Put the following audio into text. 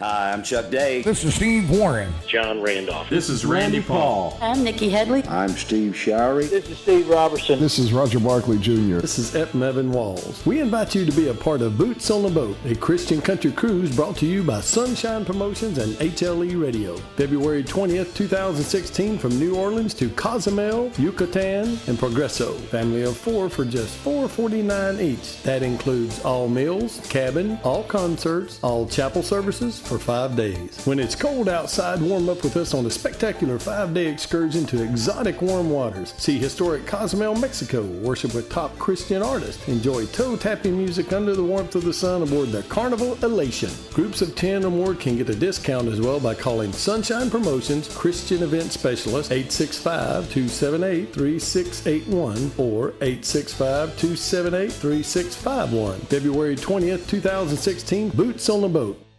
Hi, I'm Chuck Day. This is Steve Warren. John Randolph. This is Randy Paul. I'm Nikki Headley. I'm Steve Shirey. This is Steve Roberson. This is Roger Barkley Jr. This is Epp Mevin Walls. We invite you to be a part of Boots on the Boat, a Christian country cruise brought to you by Sunshine Promotions and HLE Radio. February 20th, 2016 from New Orleans to Cozumel, Yucatan, and Progreso. Family of four for just $4.49 each. That includes all meals, cabin, all concerts, all chapel services, for 5 days. When it's cold outside, warm up with us on a spectacular 5-day excursion to exotic warm waters. See historic Cozumel, Mexico, worship with top Christian artists, enjoy toe-tapping music under the warmth of the sun aboard the Carnival Elation. Groups of 10 or more can get a discount as well by calling Sunshine Promotions Christian Event Specialist 865-278-3681 or 865-278-3651. February 20th, 2016, Boots on the Boat.